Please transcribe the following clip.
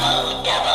devil, devil.